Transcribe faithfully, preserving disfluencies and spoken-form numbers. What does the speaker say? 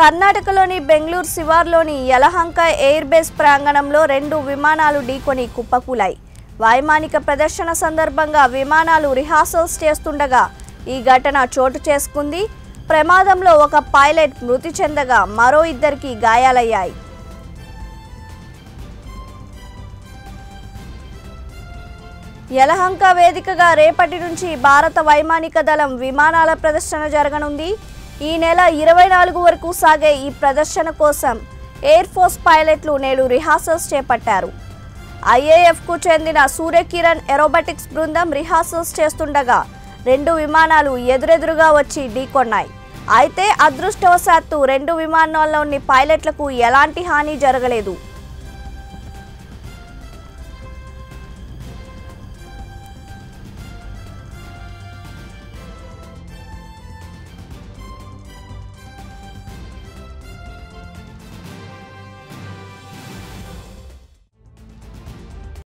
కర్ణాటకలోని బెంగళూరు శివార్లోని Yelahanka air base ప్రాంగణంలో రెండు విమానాలు ఢీకొని కుప్పకూలాయి. వైమానిక ప్రదర్శన సందర్భంగా విమానాలు రిహార్సల్స్ చేస్తుండగా ఈ ఘటన చోటు చేసుకుంది. ప్రమాదంలో ఒక పైలట్ మృతి చెందగా మరో ఇద్దరికి గాయాలయ్యాయి. యలహంక వేదికగా రేపటి నుంచి భారత వైమానిక దళం విమానాల ప్రదర్శన జరగనుంది. ఈ నెల ఇరవై నాలుగు వరకు సాగే ఈ ప్రదర్శన కోసం ఎయిర్ ఫోర్స్ పైలట్లు నేడు రిహార్సల్స్ చేపట్టారు. ఐఏఎఫ్కు చెందిన సూర్య కిరణ్ ఏరోబాటిక్స్ బృందం రిహార్సల్స్ చేస్తుండగా రెండు విమానాలు ఎదురెదురుగా వచ్చి ఢీకొన్నాయి. అయితే అదృష్టవశాత్తు రెండు విమానాల్లోని పైలట్లకు ఎలాంటి హాని జరగలేదు.